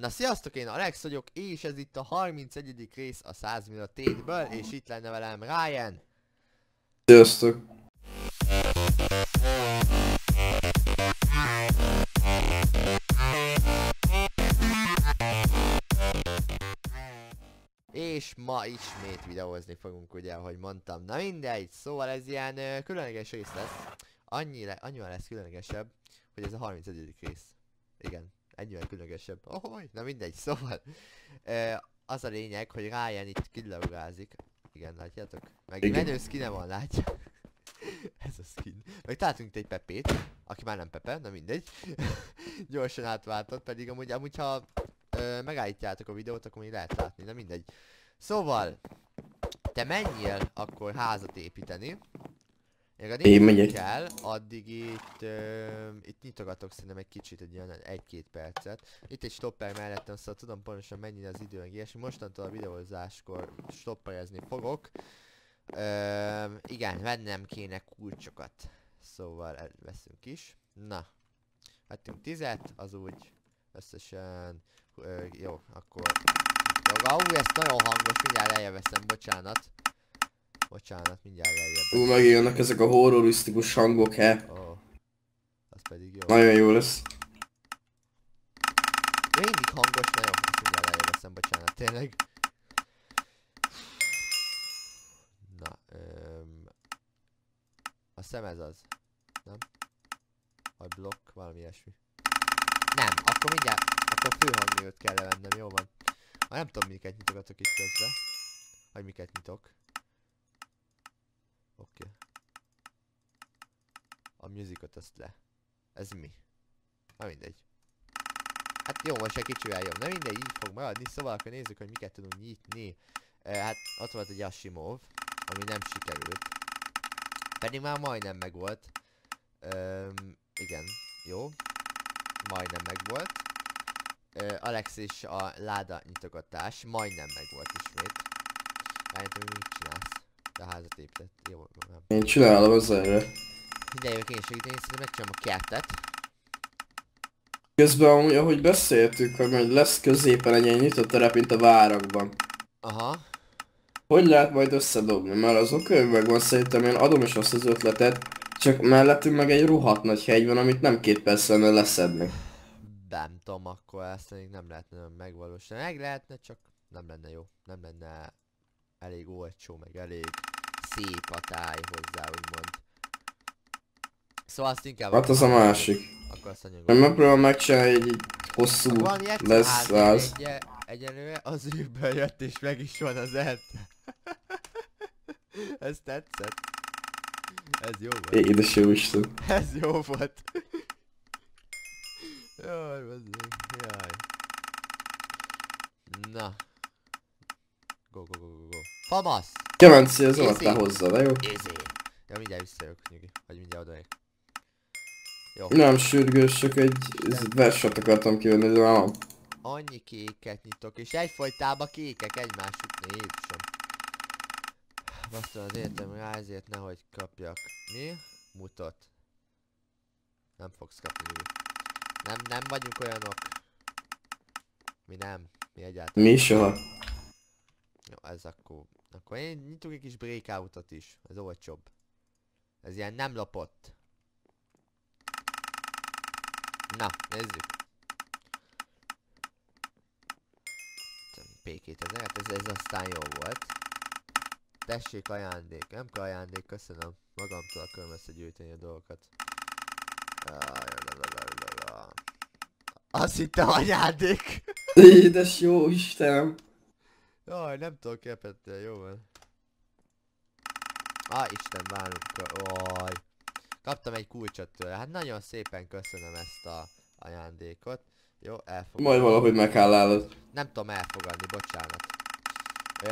Na sziasztok, én Alex vagyok, és ez itt a 31. rész a 100 millió tétből, és itt lenne velem Ryan. Sziasztok. És ma ismét videózni fogunk, ugye, ahogy mondtam. Na mindegy, szóval ez ilyen különleges rész lesz. Annyival lesz különlegesebb, hogy ez a 31. rész. Igen. Ennyivel különlegesebb. Ahogy, na mindegy, szóval. Az a lényeg, hogy Ryan itt kilaugázik. Igen, látjátok? Meg menő skine van, látjátok? Ez a skin. Meg találtunk itt egy Pepét, aki már nem Pepe, na mindegy. Gyorsan átváltott, pedig amúgy ha megállítjátok a videót, akkor még lehet látni, na mindegy. Szóval, te menjél akkor házat építeni. Én megyek el, addig itt nyitogatok szerintem egy kicsit, egy ilyen 1-2 percet. Itt egy stopper mellettem, szóval tudom pontosan mennyi az időnk, és mostantól a videózáskor stopperezni fogok. Igen, vennem kéne kulcsokat. Szóval veszünk is. Na, vettünk 10-et, az úgy összesen... jó, akkor... Ú, ez nagyon hangos, mindjárt lejjebb veszem, bocsánat. Bocsánat, mindjárt eljön. Ú, megjönnek ezek a horrorisztikus hangok, he? Oh, az pedig jó. Nagyon jó lesz. Mindig hangos, na jó, mindjárt eljön veszem, bocsánat, tényleg. Na, a szem ez az, nem? Vagy blokk, valami ilyesmi. Nem, akkor mindjárt, akkor főhangnyőt kell levennem, jó van. Már nem tudom, miket nyitogatok itt közben. Vagy miket nyitok. Oké. Okay. A musicot azt le. Ez mi? Na mindegy. Hát jó, most egy kicsivel jobb. Na mindegy, így fog maradni, szóval akkor nézzük, hogy miket tudunk nyitni. Hát ott volt egy Asimov, ami nem sikerült. Pedig már majdnem megvolt. Igen, jó. Majdnem megvolt. Alex és a láda nyitogatás majdnem megvolt ismét. Rájöttem, hogy mit csinálsz? De a házat épített. Jó, nem. Én csinálom az erre. Mindejövök én segíteni, szerintem megcsinálom a kertet. Közben amúgy, ahogy beszéltük, hogy lesz középen egy ilyen nyitott terep, mint a várakban. Aha. Hogy lehet majd összedobni? Mert az oköveg van, szerintem én adom is azt az ötletet, csak mellettünk meg egy rohadt nagy hegy van, amit nem 2 perc lenne leszedni. Nem tudom, akkor ezt nem lehetne megvalósítani. Meg lehetne, csak nem lenne jó. Nem lenne... elég olcsó, meg elég szép a táj hozzá, úgymond. Szóval azt inkább... Hát az a másik. Akkor azt mondjuk... Nem megpróbálom megcsinálni, egy hosszú lesz az. Egyenlően az űrből jött, és meg is van az elt. Ez tetszett. Ez jó volt. Édes jó Isten. Ez jó volt. Jaj, bazdmeg. Jaj. Na. Go. Famasz! Kemenci, az alattál hozzá, de jó? Easy. Ja, mindjárt visszajövök, nyugi. Vagy mindjárt odajök. Jó. Nem sürgős, csak egy verset akartam kivenni, de már van. Annyi kéket nyitok, és egyfolytában kékek egymás után, Jézusom. Baszol az értem rá, ezért nehogy kapjak. Mi? Mutat. Nem fogsz kapni, nyugi. Nem vagyunk olyanok. Mi nem. Mi egyáltalán. Mi soha. Jó, ez akkor én nyitunk egy kis breakoutot is, ez olcsóbb. Ez ilyen nem lopott. Na, nézzük. P2000, hát ez aztán jó volt. Tessék ajándék, nem kell ajándék, köszönöm. Magamtól akarom összegyűjteni a dolgokat. Azt hittem ajándék! Édes jó Istenem! Jaj, nem tudok kepettel, jó van. Á, Isten, várunk. Kaptam egy kulcsot tőle, hát nagyon szépen köszönöm ezt a ajándékot. Jó, elfogadom. Majd valahogy megállálod. Nem tudom elfogadni, bocsánat.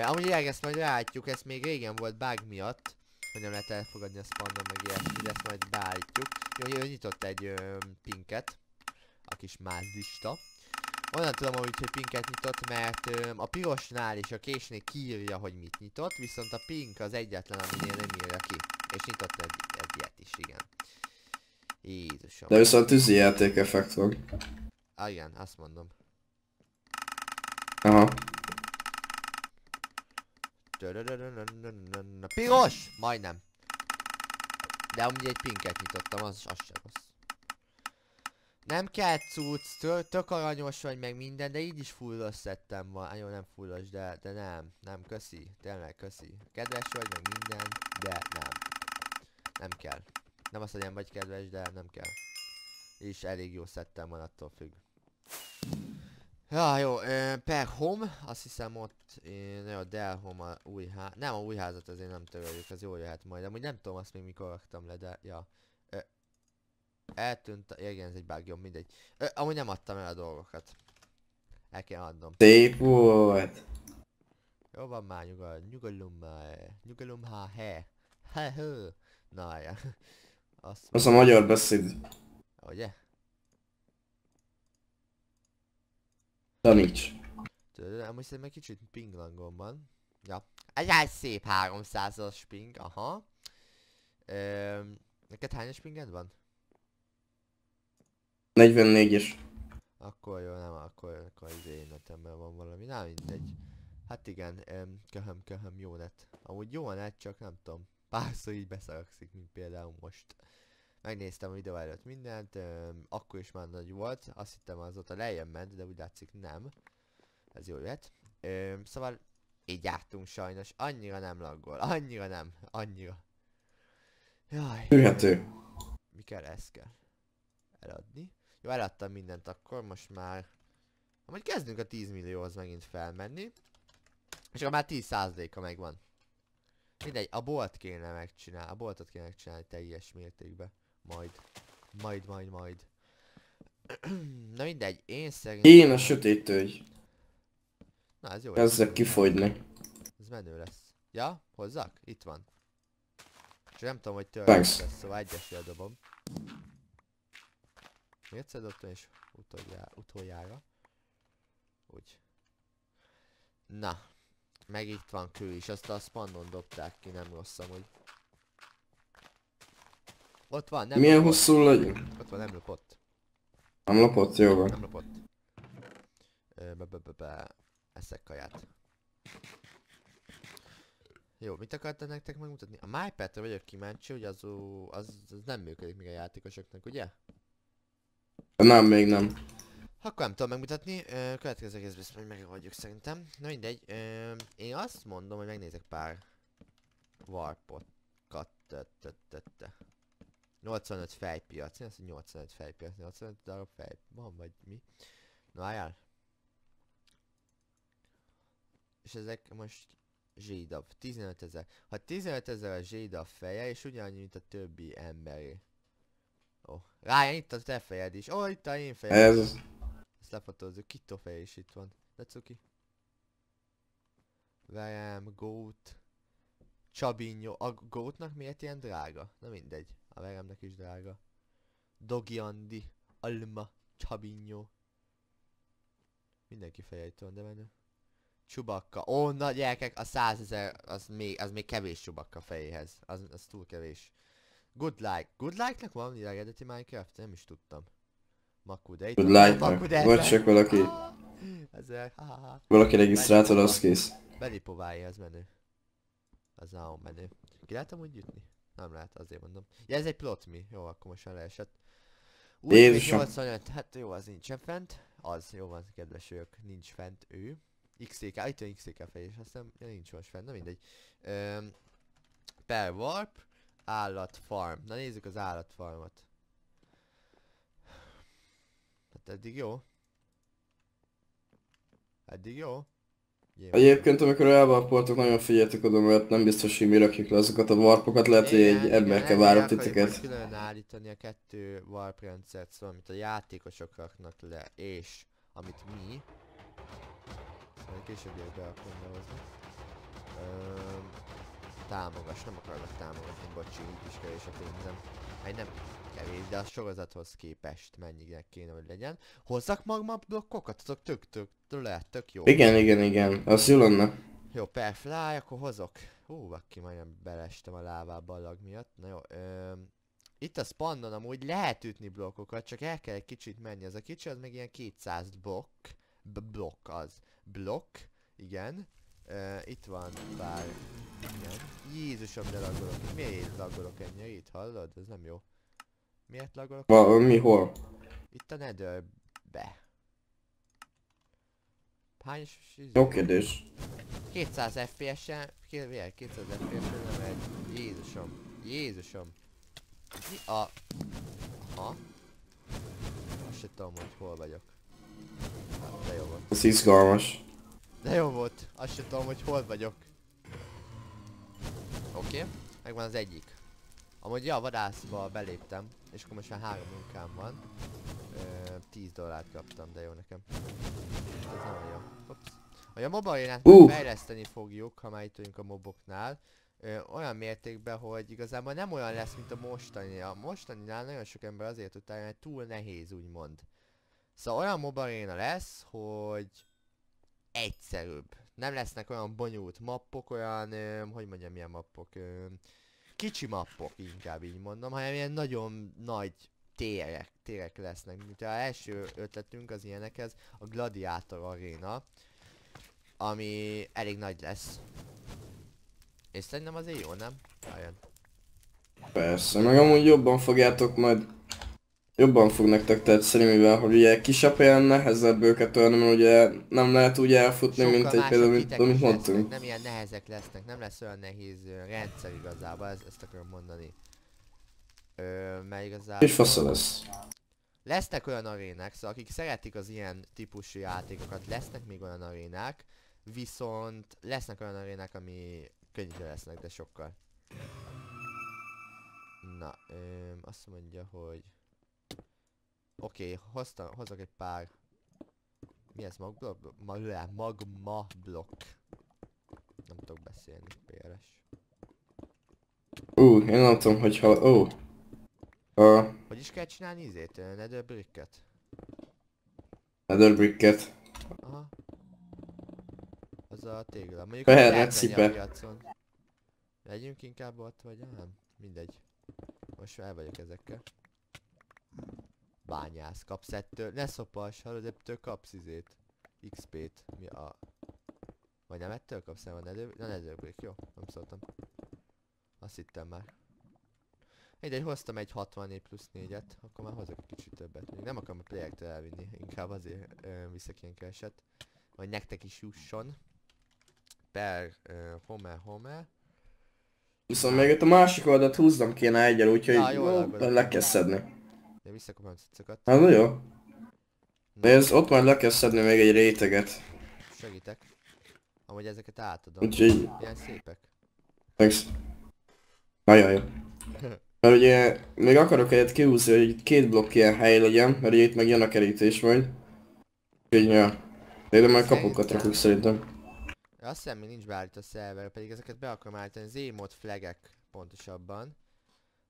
Amúgy ezt majd ráállítjuk, ezt még régen volt bug miatt, hogy nem lehet elfogadni a spawnon meg ilyesmit, ezt majd beállítjuk. Jó, ő nyitott egy pinket, a kis mázlista. Onnan tudom amúgy, hogy pinket nyitott, mert a pirosnál és a késnél kiírja, hogy mit nyitott, viszont a pink az egyetlen, aminél nem írja ki. És nyitott egy ilyet is, igen. Jézusom. De viszont tűzi játék effekt van. Ah, igen, azt mondom. Piros! Majdnem. De amúgy egy pinket nyitottam, az sem rossz. Nem kell cucc, tök aranyos vagy meg minden, de így is fullos szettem van. Jó, nem fullos, de nem, köszi. Tényleg köszi. Kedves vagy meg minden, de nem kell. Nem azt, hogy nem vagy kedves, de nem kell. És elég jó szettem van, attól függ. Ja, jó, per home, azt hiszem ott, jó, Dell home a új ház, nem a új házat azért nem töröljük, az jól jöhet majd, amúgy nem tudom azt még mikor raktam le, de, ja. Eltűnt, igen, ez egy bug, mindegy. Amúgy nem adtam el a dolgokat. El kell adnom. Szép volt! Jó van már, nyugalom ha he. He hő. Na, ja. Azt a magyar beszéd. Ugye? Taníts. Amúgy szerintem egy kicsit pinglangom van. Ja. Egy szép 300-as ping, aha. Neked hányas pinged van? 44-es. Akkor jó, nem, akkor idején netemben van valami, nem mindegy. Hát igen, köhöm, jó net. Amúgy jó net, csak nem tudom. Párszor így beszaragszik, mint például most. Megnéztem a videó előtt mindent, akkor is már nagy volt, azt hittem azóta lejjebb ment, de úgy látszik nem. Ez jó jöhet. Szóval így jártunk sajnos, annyira nem laggol, annyira. Jaj. Tűrhető. Mi kell, ezt kell eladni. Jó, eladtam mindent akkor, most már... Amúgy kezdünk a 10 millióhoz megint felmenni. És akkor már 10%-a megvan. Mindegy, a bolt kéne megcsinálni, a boltot kéne megcsinálni teljes mértékben. Majd. Na mindegy, én szerintem... Én a sötét tölgy. Na, ez jó. Ezzel kifogynak. Ez menő lesz. Ja, hozzak? Itt van. Csak nem tudom, hogy tölgy lesz, szóval egyesre dobom. Még egyszer dobtam és utoljára. Úgy. Na. Meg itt van kő is, azt a spawnon dobták ki, nem rossz amúgy. Ott van, nem. Milyen hosszú legyünk? Ott van, nem lopott. Nem lopott, jó van. Nem lopott. Eszek kaját. Jó, mit akartam nektek megmutatni? A MyPet-re vagyok kíváncsi, hogy az nem működik még a játékosoknak, ugye? Nem, még nem. Akkor nem tudom megmutatni, következő részben ezt majd megoldjuk szerintem. Na mindegy, én azt mondom, hogy megnézek pár warpokat. 85 fejpiac, én azt mondom, 85 fejpiac, 85 darab fej... van vagy mi? Na álljál. És ezek most zsédav, 15 000. Ha 15 000 a zsédav feje, és ugyanannyi, mint a többi emberi. Ó, Ryan, itt a te fejed is. Ó, itt a én fejed is. Ezt lefotózzuk, Kitto feje is itt van. De cuki. Verem, Goat. Csabinyó. A Goatnak miért ilyen drága? Na mindegy. A veremnek is drága. Dogi Andi. Alma. Csabinyó. Mindenki feje itt van, de menő. Csubakka. Ó, na gyerekek, a 100 000 az még kevés Csubakka fejéhez. Az túl kevés. Good like. Good like-nak van eredeti Minecraft? Nem is tudtam. Makude. Good like-nak. Vagy csak valaki. Valaki regisztráltad, az kész. Belipoválja, az menő. Az nagyon menő. Ki lehet amúgy jutni? Nem lehet, azért mondom. Ja, ez egy plot mi. Jó, akkor most már leesett. Úgy, 85. Hát jó, az nincsen fent. Az, jó van, kedves ők. Nincs fent ő. XTK, itt van XTK fejés, aztán ja, nincs most fent, na mindegy. Per warp. Állatfarm. Na nézzük az állatfarmot. Hát eddig jó. Egyébként amikor elvarpoltok, nagyon figyeltek oda, mert nem biztos, hogy mi rakjuk le azokat a warpokat, lehet, hogy egy ember kell várni titeket. Külön állítani a 2 warp rendszert, szóval amit a játékosok raknak le, és amit mi. Szóval később jövök be akkor nehozni. Támogass, nem akarlak támogatni, bocsi, így is kevés a pénzem. Hát nem kevés, de a sorozathoz képest mennyinek kéne, hogy legyen. Hozzak magma blokkokat, azok tök jó. Igen, az jól lenne. Jó, per fly, akkor hozok. Hú, aki majdnem beleestem a lávába a lag miatt. Na jó, itt a spawnon amúgy lehet ütni blokkokat, csak el kell egy kicsit menni. Az a kicsi, az meg ilyen 200 blokk. Blokk az. Blokk, igen. Itt van pár. Igen. Jézusom, de laggolok. Miért laggolok ennyire? Itt hallod? Ez nem jó. Miért laggolok? Mi hol? Itt a Netherbe. Hány jó kérdés. 200 FPS-en. 200 FPS-en megy. Jézusom. Jézusom. Mi a... Aha. Azt se tudom, hogy hol vagyok. De jó volt. Ez izgalmas. De jó volt. Azt se tudom, hogy hol vagyok. Oké. Okay. Megvan az egyik. Amúgy ja, vadászba beléptem. És akkor most már 3 munkám van. 10 dollárt kaptam, de jó nekem. Ez nagyon jó. Ups. A mob arénát fejleszteni fogjuk, ha már itt vagyunk a moboknál. Olyan mértékben, hogy igazából nem olyan lesz, mint a mostani. A mostaninál nagyon sok ember azért utálja, mert túl nehéz, úgymond. Szóval olyan mob aréna lesz, hogy egyszerűbb. Nem lesznek olyan bonyolult mappok, olyan, hogy mondjam, milyen mappok, kicsi mappok, inkább így mondom, hanem ilyen nagyon nagy térek lesznek. Mint az első ötletünk az ilyenekhez, a Gladiátor aréna, ami elég nagy lesz. És szerintem azért jó, nem? Jön. Persze, meg amúgy jobban fogjátok majd... Jobban fog nektek tetszeni, mivel hogy ugye kisebb helyen nehezebb őket olyan, mert ugye nem lehet úgy elfutni, sokkal mint egy például, amit mondtunk. Lesznek, nem ilyen nehezek lesznek, nem lesz olyan nehéz rendszer igazából, ezt akarom mondani. Mert igazából... És fasza lesz. Lesznek olyan arénák, szóval akik szeretik az ilyen típusú játékokat, lesznek még olyan arénák, viszont lesznek olyan arénák, ami könnyűre lesznek, de sokkal. Na, azt mondja, hogy... Oké, hozok egy pár... Mi ez, magblokk? Magma blokk. Nem tudok beszélni, péres. Én nem tudom, hogyha... Hogy is kell csinálni ízét? Nether bricket? Nether bricket. Aha. Az a tégla. Mondjuk a piacon. Legyünk inkább ott, vagy nem? Mindegy. Most el vagyok ezekkel. Bányász, kapsz ettől, ne szopass, hallod, ettől kapsz izét. XP-t, mi a... Vagy nem ettől kapsz, nem a netherbrick, jó? Nem szóltam. Azt hittem már. Mindegy, hoztam egy 64+4-et, akkor már hozok egy kicsit többet. Még nem akarom a playektől elvinni, inkább azért viszek ilyen keveset. Vagy nektek is jusson. Per Homer. Viszont még itt a másik oldalt húznom kéne egyel, úgyhogy le kell szedni. De visszakapom cuccokat. Hát na jó. De ez ott majd le kell szedni még egy réteget. Segítek. Amúgy ezeket átadom. Úgyhogy... Ilyen szépek. Megsz... Nagyon jó. Mert ugye még akarok egyet kihúzni, hogy itt 2 blokk ilyen hely legyen, mert ugye itt meg jön a kerítés majd. Úgyhogy ja. De majd kapokat rakjuk szerintem. Azt hiszem, mi nincs beállítva a szerver, pedig ezeket be akarom állítani, Z-mod flagek pontosabban.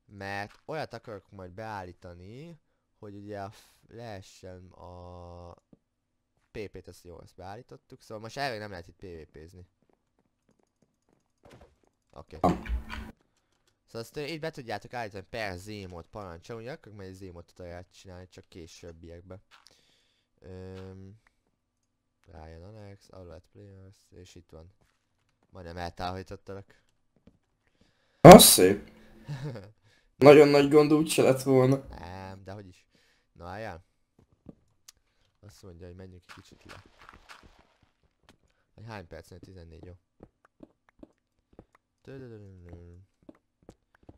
Mert olyat akarok majd beállítani, hogy ugye lehessen a PvP-t, ezt jól ezt beállítottuk, szóval most elvég nem lehet itt PvP-zni. Oké. Okay. Szóval azt itt be tudjátok állítani per Z-mod parancsa, ugye akkor majd Z-mod tutorialt csinálni, csak későbbiekbe. Rájön Alex, Outlet Players, és itt van. Majdnem eltávolítottalak. Az szép. Nagyon nagy gond úgyse lett volna. Nem, de hogy is. Na álljál. Azt mondja, hogy menjünk egy kicsit le. Vagy hány percnél? 14, jó.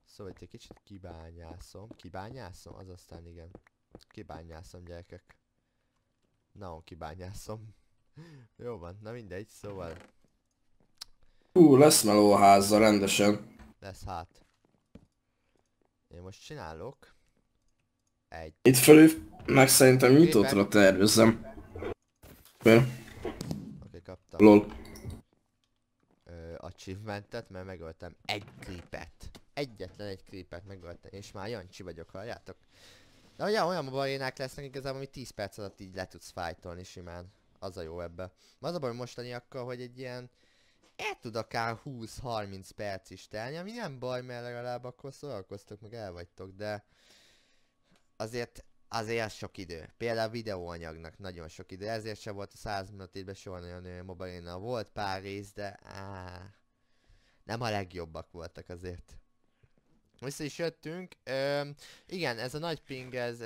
Szóval itt egy kicsit kibányászom. Kibányászom? Az aztán igen. Kibányászom, gyerekek. Na, kibányászom. Jó van, na mindegy, szóval. Lesz meló a házzal rendesen. Lesz hát. Én most csinálok egy... Itt felül meg szerintem nyitótra tervezem. Oké, kaptam. Lol. Achievementet, mert megöltem egy creepet. Egyetlen egy creepet megöltem, és már Jancsi vagyok, halljátok? De ugye olyan arénák lesznek igazából, ami 10 perc alatt így le tudsz fájtolni simán. Az a jó ebbe. Az a baj mostaniakkal, hogy egy ilyen... El tud akár 20-30 perc is telni, ami nem baj, mert legalább akkor szórakoztok, meg elvagytok, de azért azért sok idő. Például a videóanyagnak nagyon sok idő, ezért se volt a 100 minutidben soha olyan mobilénnal. Volt pár rész, de nem a legjobbak voltak azért. Vissza is jöttünk. Igen, ez a nagy ping, ez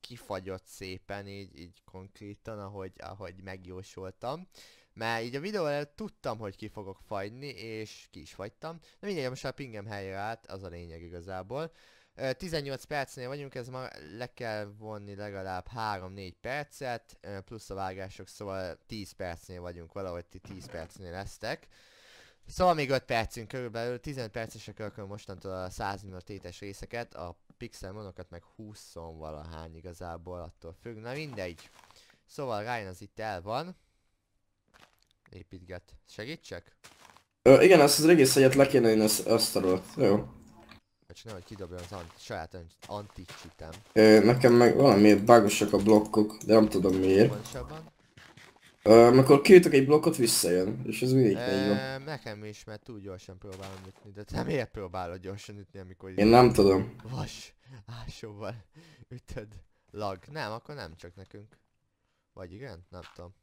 kifagyott szépen, így konkrétan, ahogy megjósoltam. Mert így a videó előtt tudtam, hogy ki fogok fagyni, és ki is fagytam. De mindegy, most a pingem helyre állt, az a lényeg igazából. 18 percnél vagyunk, ez ma le kell vonni legalább 3-4 percet, plusz a vágások, szóval 10 percnél vagyunk, valahogy ti 10 percnél lesztek. Szóval még 5 percünk körülbelül, 15 percesek körül mostantól a 100 minutes részeket, a pixel monokat meg 20-on valahány igazából, attól függ, na mindegy. Szóval Ryan az itt el van. Építget. Segítsek? Igen, azt az egész egyet le kéne én azt arról. Jó. Csinálom, hogy kidobja az saját anti-cheatem. Nekem meg valamiért bágosak a blokkok, de nem tudom miért. Pontosabban? Amikor kiütök egy blokkot, visszajön, és ez mindig így van. Nekem is, mert túl gyorsan próbálom ütni, de te miért próbálod gyorsan ütni, amikor... Én nem tudom. Vas, ásóval ütöd. Lag. Nem, akkor nem csak nekünk. Vagy igen? Nem tudom.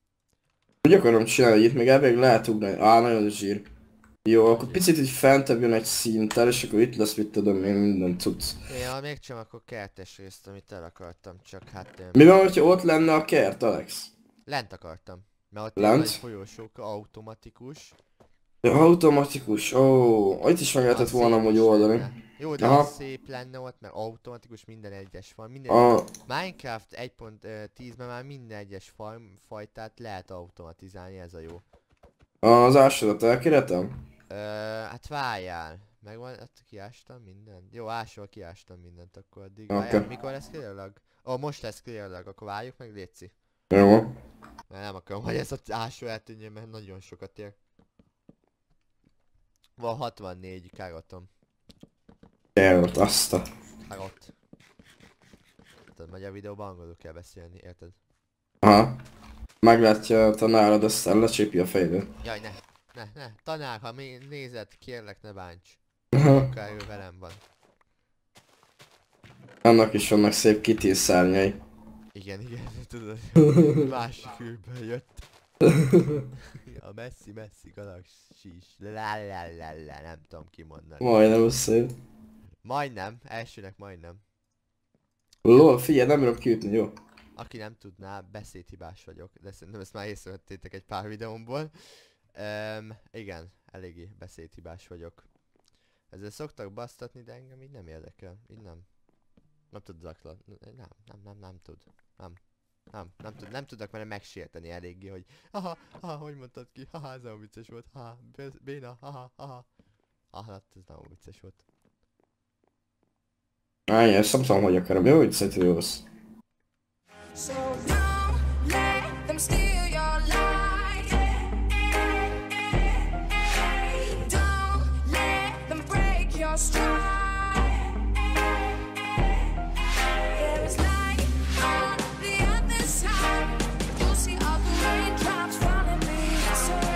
Úgy akarom csinálni, hogy itt még elvég lehet ugrani. Nagyon zsír. Jó, akkor picit így fentebb jön egy szinttel, és akkor itt lesz, mit tudom én, minden tudsz. Ja, még csak akkor kertes részt, amit el akartam, csak hát... Mi van, hogyha ott lenne a kert, Alex? Lent akartam. Mert ott lent? Egy folyósók automatikus. Ja, automatikus, ó, itt is meg lehetett volna amúgy oldani. Lenne. Jó, de az szép lenne ott, mert automatikus minden egyes farm. Minden Minecraft 1.10-ben már minden egyes farmfajtát lehet automatizálni, ez a jó. Az ásodat elkéretem? Hát várjál. Megvan, hát kiástam mindent. Jó, ásol kiástam mindent, akkor addig. Okay. Várjál, mikor lesz clear lag? Most lesz clear lag, akkor várjuk meg, létszik. Jó. Mert nem akarom, hogy ez az ásó eltűnjön, mert nagyon sokat ér. Van 64 károtom. Károt, azt a... Károt. Tehát magyar videóban angolul kell beszélni, érted? Aha. Meglátja a tanárod, aztán lecsípi a fejlőt. Jaj, ne, tanár, ha nézed, kérlek ne bánts. Akár ő velem van. Annak is vannak szép kitír szárnyai. Igen, tudod, másik űrből jött. A messzi galaxis, nem tudom kimondani. Majdnem szép. Majdnem, elsőnek majdnem. Lol, figyelj, nem tudom kiütni, jó? Aki nem tudná, beszédhibás vagyok, de szerintem ezt már észrevettétek egy pár videómból. Igen, eléggé beszédhibás vagyok. Ezzel szoktak basztatni, de engem így nem érdekel, így nem. Nem tud zaklatni, nem tudok vele megsérteni eléggé, hogy haha, hogy mondtad ki, haha, ez nagyon vicces volt, haha, béna, haha. Hát ez nagyon vicces volt. Á, én ezt nem tudom, hogy akarom, jó, hogy szedülsz.